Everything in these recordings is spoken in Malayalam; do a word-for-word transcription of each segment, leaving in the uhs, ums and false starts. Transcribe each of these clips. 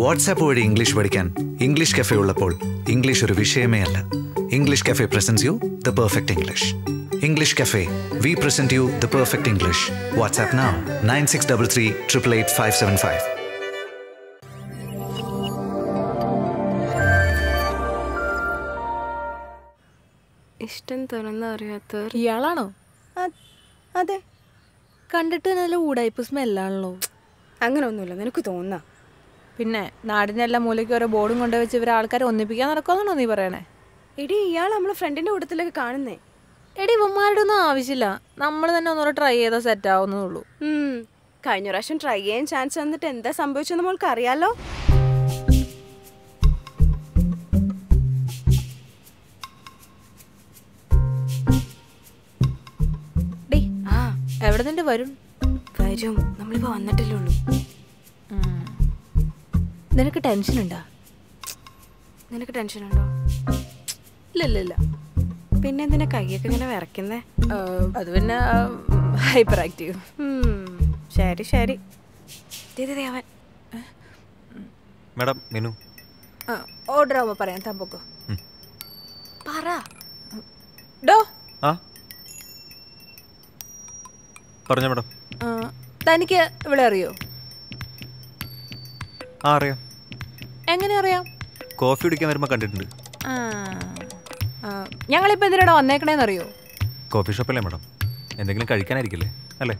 WhatsApp word English Vatican, English Cafe Ullapol, English Urvishamayala. English Cafe presents you the perfect English. English Cafe, we present you the perfect English. WhatsApp now, nine six three three, eight eight eight, five seven five. Ishtan Tarana Ariathur Yalano Ade Conductor would I pus melano Anganula, then Kutona Pinna Nardinella Molecure boarding under whichever alcar on the piano colony verena. Eddie Yalam friend in order to like a carne. Eddie Vomaduna Visilla, number than another triada set down Nulu. Hm, kind your Russian try again, chance on the tenth, the Sambuch and the Molcarialo. Everything to Varun? Varun, we are going to go. Do you have tension? Do you have tension? No, no, no. Why are you working with your eyes? That's hyperactive. Hmm. Shari, Shari. Did you have it? Madam, menu. Order over for him. Para. Do? Huh? Parnja madam. Ah, thaniki ivide ariyo. Ah, ariyo. Engane ariyam? Coffee udikkan varumba kandittundu. Ah. Ah, njangal ippo endira vannekane ennu ariyo? Coffee shop alle madam. Endengilum kazhikkan irikille, alle?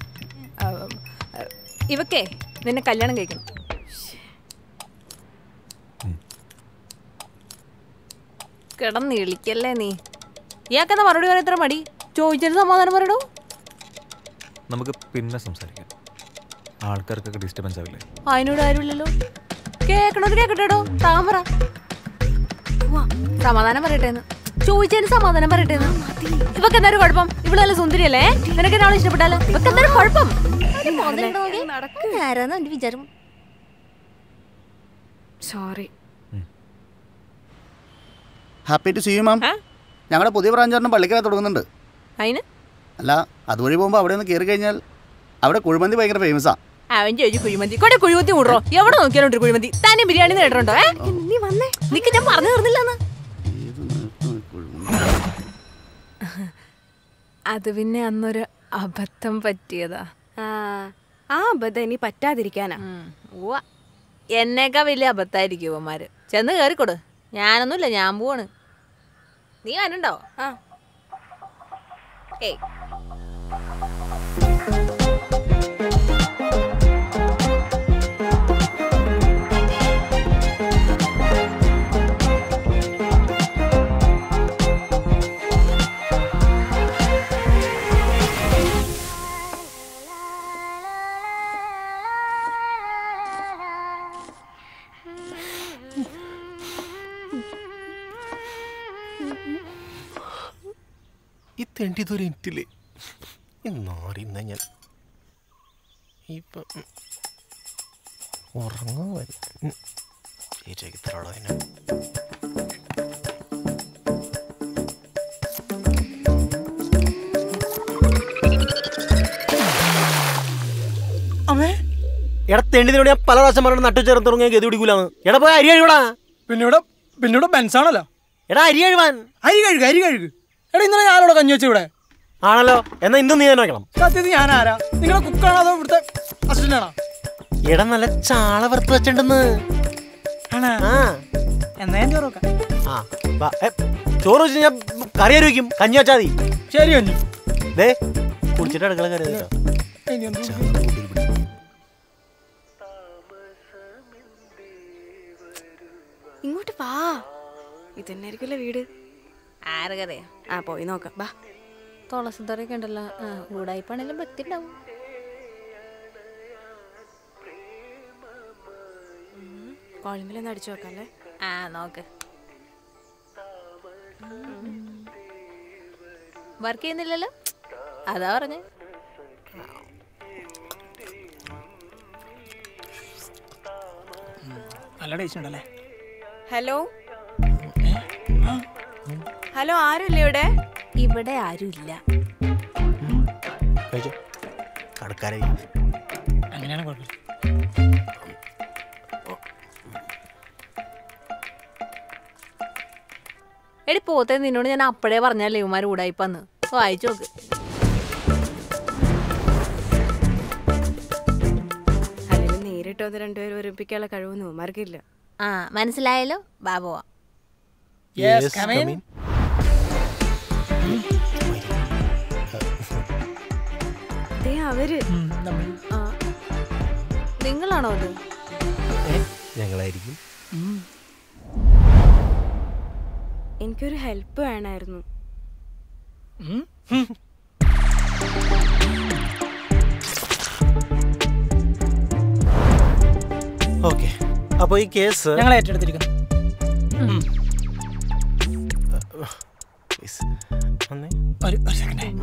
Ivakke ninne kalyanam kekkanam. Kedannu ilikalle nee. Iyakkenna marodi varu ithra madi. Choichittu samadhanam paradu. We will talk about disturbance. I know I will. Cake, no cake, Tamara. Samana number ten. Choochen Samana number ten. If I can never pump, you will listen to the land. Then I can always never tell. But can never pump. I don't know. Sorry. Happy to see you, ma'am. I'm going to put the branch on the Balaka. I know. That's why I'm going to go to the house. I'm going to go to the house. I'm going to go to the house. I'm going to go to the house. I'm going to go to the house. I'm going to go to the house. I'm going to go to the Hey. I'm not going to do I'm not going to do I don't know what I'm doing. I'm not doing anything. I'm doing anything. You're cooking. I'm doing anything. I'm not doing anything. I'm not doing anything. I'm Argade, Apo Inoka, Bah. Tolas the Ricandala would I pan a bit down. Call him in that chocolate. Ah, no. Work in the Lilla? Adorne Hello? Hello, are you here? Here are you. Hey, I'm going to go. Yes, yes, come in. Come in. They are very. Ah, Dingle or not? Eh, Dingle, I did. Hmm. Inquire help, and I don't. Hmm. Hmm. Okay. Now this case. Dingle, I did it. Hmm. Please. One second.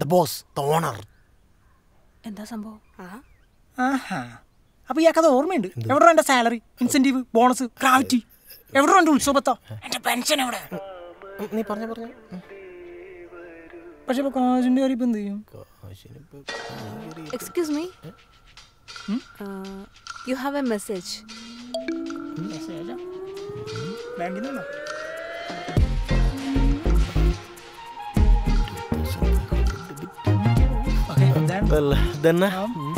The boss, the owner. And that's a bow. Aha. Apiaka ornament. Everyone a salary, incentive, bonus, gravity. Everyone do so, but a pension. Excuse me. Hmm? Uh, you have a message. Message? Well, then, uh, um.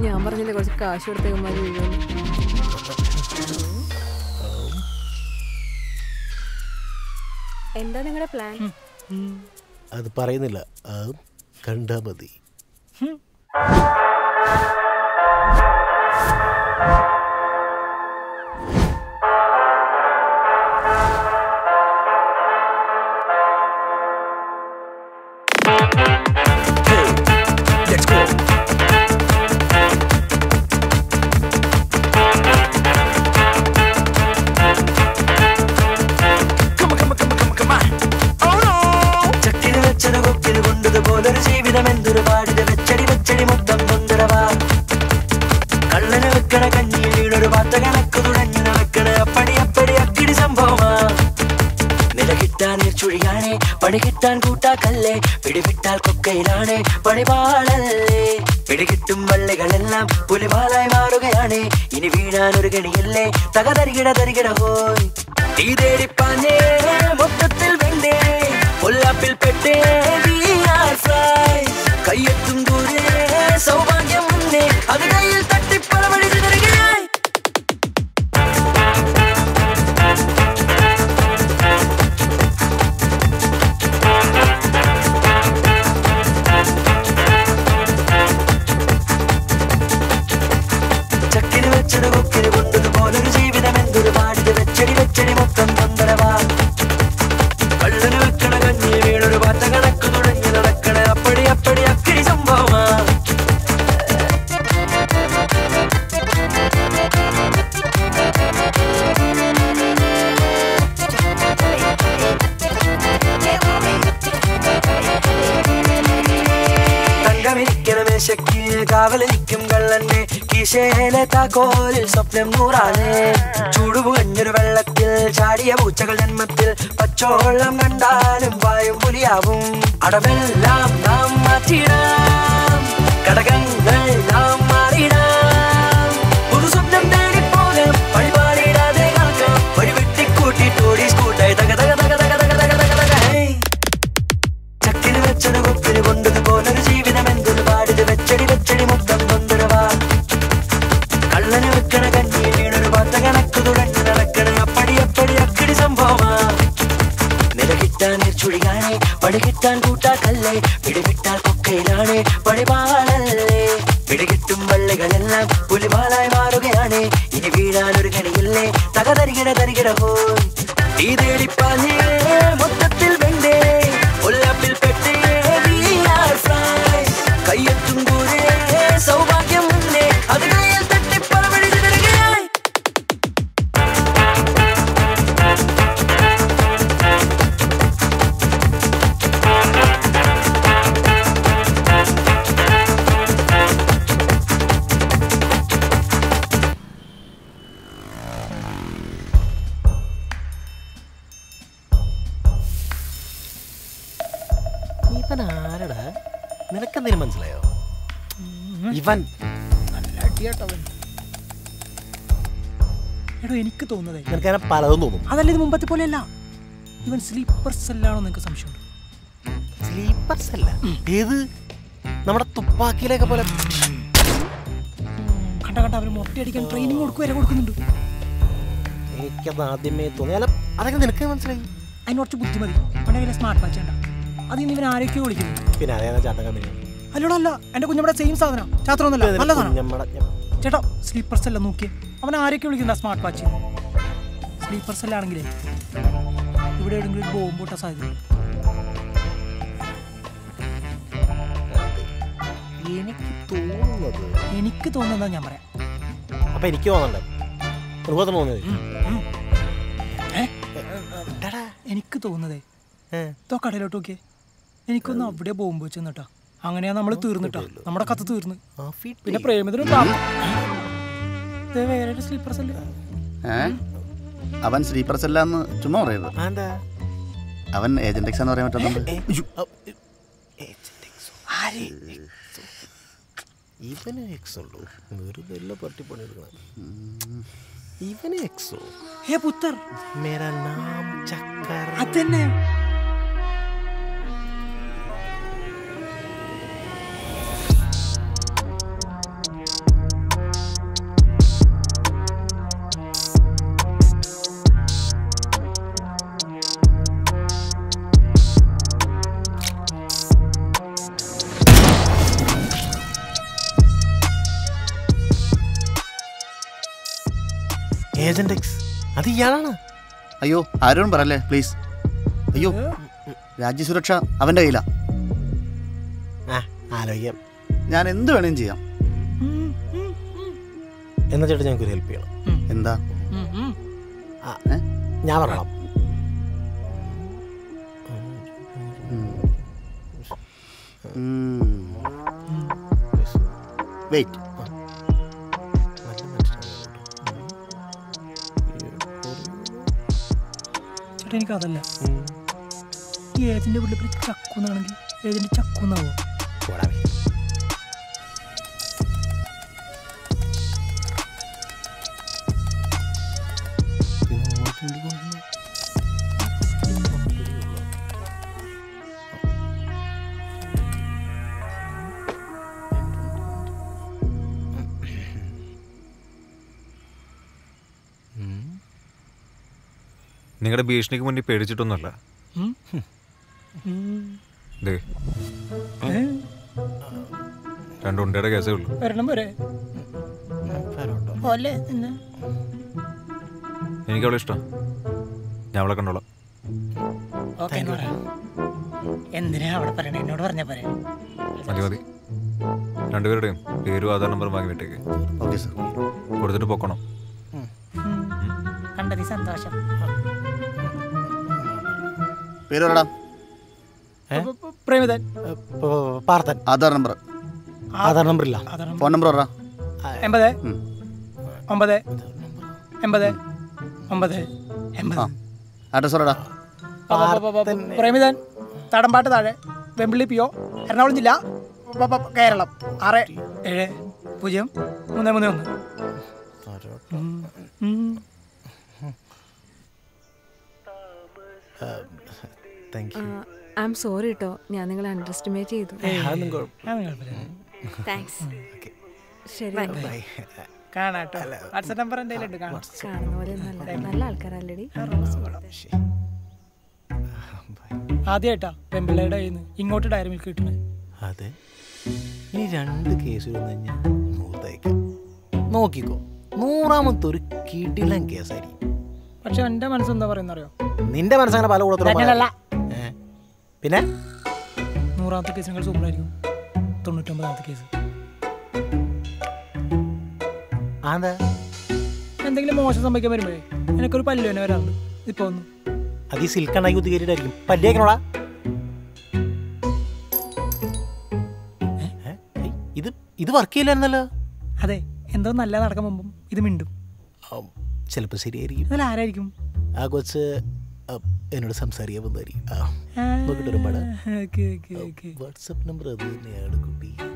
yeah, I'm going to go to the car. Sure, take my video. And then I got a plan. That's the Parinilla. Uh, Kandamadi. നിനക്കെന്തെങ്കിലും മനസ്സിലായോ? ഇവൻ നല്ല അടിയാട്ടവൻ. എടോ എനിക്ക് തോന്നുന്നതേ നിനക്കങ്ങനെ പലതും തോന്നും. അതല്ല ഇത് മുമ്പത്തെ പോലെയല്ല. ഇവൻ സ്ലീപ്പർ സെല്ലാണോ നിനക്ക് സംശയമുണ്ട്? സ്ലീപ്പർ സെല്ല ഏത്? നമ്മുടെ തുപ്പാക്കിയിലൊക്കെ പോലെ കണ്ട കണ്ട അവർ മൊട്ടയടിക്കാൻ ട്രെയിനിങ് കൊടുക്കും വരെ കൊടുക്കുന്നുണ്ട്. എനിക്കത് ആദ്യമേ തോന്നി. അല്ല അതൊക്കെ നിനക്ക് മനസ്സിലായി. അതിന് കുറച്ച് ബുദ്ധിമതി പണ്ടേ സ്മാർട്ട് വാച്ച് വേണ്ട. അത് ഇന്ന് ഇവൻ ആരൊക്കെയോ വിളിക്കുന്നു. പിന്നെ അറിയാതെ ചാട്ടം കമ്പനി അല്ലോടോ അല്ല എൻ്റെ കുഞ്ഞമ്മയുടെ സെയിം സാധനം ചാത്രമൊന്നുമല്ല. ചേട്ടാ സ്ലീപ്പർ സെല്ല നോക്കിയേ. അവൻ ആരൊക്കെ വിളിക്കുന്ന സ്മാർട്ട് വാച്ച് സ്ലീപ്പർ സെല്ലാണെങ്കിലേ ഇവിടെ എവിടെയെങ്കിലും ഒരു ബോംബ് പൊട്ടാൻ സാധ്യത. എനിക്ക് തോന്നുന്നത് എനിക്ക് തോന്നുന്നതാ ഞാൻ പറയാം. അപ്പൊ എനിക്ക് തോന്നണ്ടേ തോന്നുന്നത് എനിക്ക് തോന്നുന്നതേ തോ കടയിലോട്ട് നോക്കിയേ. എനിക്കൊന്ന് അവിടെ ബോംബ് വെച്ച് തന്നിട്ടാ. അങ്ങനെയാ നമ്മള് തീർന്നിട്ടാ നമ്മുടെ കത്ത് തീർന്ന്. പിന്നെ പ്രേമത്തിനും അവൻ സ്ലീപ്പർ സെല്ലാന്ന് ചുമ്മാ പറയരുത്. അവൻ ഏജന്റ് എക്സാന്ന് പറയാൻ പറ്റുന്നുണ്ട്. അയ്യോ ആരോടും പറയല്ലേ പ്ലീസ്. അയ്യോ രാജ്യസുരക്ഷ അവന്റെ കയ്യിലാ. ഞാൻ എന്ത് വേണേലും ചെയ്യാം. എന്നാ ചേട്ടാ ഞങ്ങൾക്കൊരു ഹെൽപ്പ് ചെയ്യണം. എന്താ? ഞാൻ പറയണം. വെയിറ്റ് എനിക്കതല്ല. ഈ ഏതിൻ്റെ വീട്ടിൽ ചക്കുന്നാണെങ്കിൽ ഏതിൻ്റെ ചക്കുന്നാവോ? നിങ്ങളുടെ ഭീഷണിക്ക് മുന്നിൽ പേടിച്ചിട്ടൊന്നുമല്ല. രണ്ടുണ്ടയുടെ കേസേ ഉള്ളൂ. എനിക്ക് അവളെ ഇഷ്ടം. ഞാൻ അവളെ കണ്ടോളാം. മതി മതി. രണ്ടുപേരുടെയും പേരും ആധാർ നമ്പറും വാങ്ങി വിട്ടേക്ക്. കൊടുത്തിട്ട് പൊക്കണം. കണ്ടതി സന്തോഷം. പേരോടാ? പ്രേമിതൻ. പാർത്ഥൻ. ആധാർ നമ്പർ? ആധാർ നമ്പർ ഇല്ല. ഫോൺ നമ്പർ പറ. എൺപത് ഒമ്പത് എൺപത് ഒമ്പത് എൺപത്. അഡ്രസ് പറടാ. പ്രേമിതൻ തടമ്പാട്ട് താഴെ വെമ്പിള്ളി പി ഒ എറണാകുളം ജില്ല കേരളം ആറ് ഏഴ് പൂജ്യം മൂന്ന് മൂന്ന് ഒന്ന്. Thank you. Uh, I'm sorry to. ഞാൻ നിങ്ങളെ അണ്ടർസ്റ്റിമേറ്റ് ചെയ്തു. Thanks. Okay. ശരി. Bye. Bye. കാണാട്ടോ. WhatsApp നമ്പർ എന്തെങ്കിലും കാണാം. കാണുന്നോലെ നല്ല നല്ല ആൾക്കാരല്ലടി. ആദ്യമായിട്ടാ പെമ്പിളയുടെ കയ്യിന്ന് ഇങ്ങോട്ട് ഡയറി മിൽക്ക് കിട്ടണേ. അതെ. ഇനി രണ്ട് കേസ് വന്നു കഴിഞ്ഞാൽ നൂറേക്കാം. നോക്കിക്കോ. നൂറാമത്തെ ഒരു കിടിലൻ കേസായിരിക്കും. പക്ഷെ എൻ്റെ മനസ്സെന്താ പറയുന്നറിയോ? നിന്റെ മനസ്സങ്ങനെ പല കൂടത്തില്ല. പിന്നെ നൂറാമത്തെ കേസ് ഞങ്ങൾ സൂപ്പറായിരിക്കും. തൊണ്ണൂറ്റൊമ്പതാമത്തെ കേസ് അതെ എന്തെങ്കിലും മോശം സംഭവിക്കാൻ വരുമ്പോഴേ എനിക്കൊരു പല്ലു തന്നെ വരാറുണ്ട്. ഇപ്പൊ ഒന്ന് അത് ഈ സിൽക്കണ്ണാക്കി കുത്തി കയറ്റിട്ടായിരിക്കും പല്ലിയേക്കണോടാ. ഇത് ഇത് വർക്ക് ചെയ്യില്ലായിരുന്നല്ലോ. അതെ എന്തോ നല്ല നടക്കാൻ പോകുമ്പം ഇത് മിണ്ടും. ചിലപ്പോൾ ശരിയായിരിക്കും. ആരായിരിക്കും ആ കൊച്ച്? എന്നോട് സംസാരിക്കാൻ വന്നായിരിക്കും. നോക്കിട്ടൊരു പടം വാട്സപ്പ് നമ്പർ അത് തന്നെയാണ് കുട്ടി.